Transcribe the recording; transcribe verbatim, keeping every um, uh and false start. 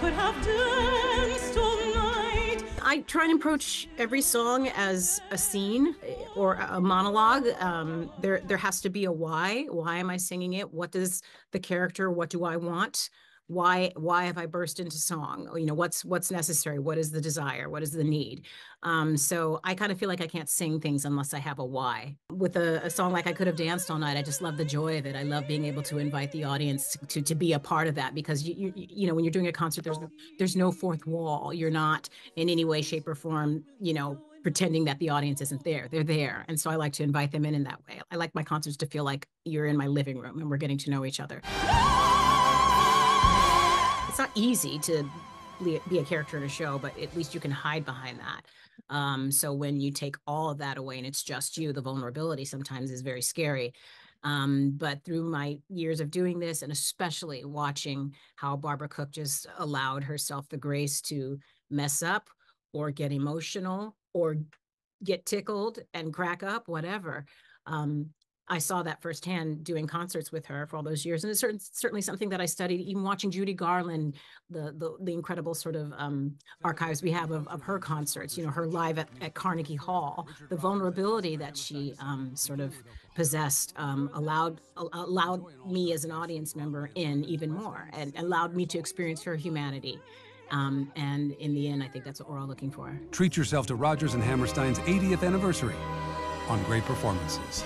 could have danced all night. I try and approach every song as a scene or a monologue. Um, there, there has to be a why. Why am I singing it? What does the character, what do I want? Why, why have I burst into song? You know, what's what's necessary? What is the desire? What is the need? Um, so I kind of feel like I can't sing things unless I have a why. With a, a song like I Could Have Danced All Night, I just love the joy of it. I love being able to invite the audience to to be a part of that, because, you you, you know, when you're doing a concert, there's no, there's no fourth wall. You're not in any way, shape, or form, you know, pretending that the audience isn't there. They're there. And so I like to invite them in in that way. I like my concerts to feel like you're in my living room and we're getting to know each other. It's not easy to be a character in a show, but at least you can hide behind that. Um, so when you take all of that away and it's just you, the vulnerability sometimes is very scary. Um, but through my years of doing this, and especially watching how Barbara Cook just allowed herself the grace to mess up or get emotional or get tickled and crack up, whatever. Um, I saw that firsthand doing concerts with her for all those years. And it's certain, certainly something that I studied, even watching Judy Garland, the the, the incredible sort of um, archives we have of, of her concerts, you know, her live at, at Carnegie Hall, the vulnerability that she um, sort of possessed um, allowed allowed me as an audience member in even more, and allowed me to experience her humanity. Um, and in the end, I think that's what we're all looking for. Treat yourself to Rodgers and Hammerstein's eightieth anniversary on Great Performances.